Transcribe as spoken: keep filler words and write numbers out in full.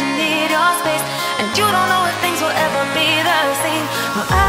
you need your space, and you don't know if things will ever be the same. Well, I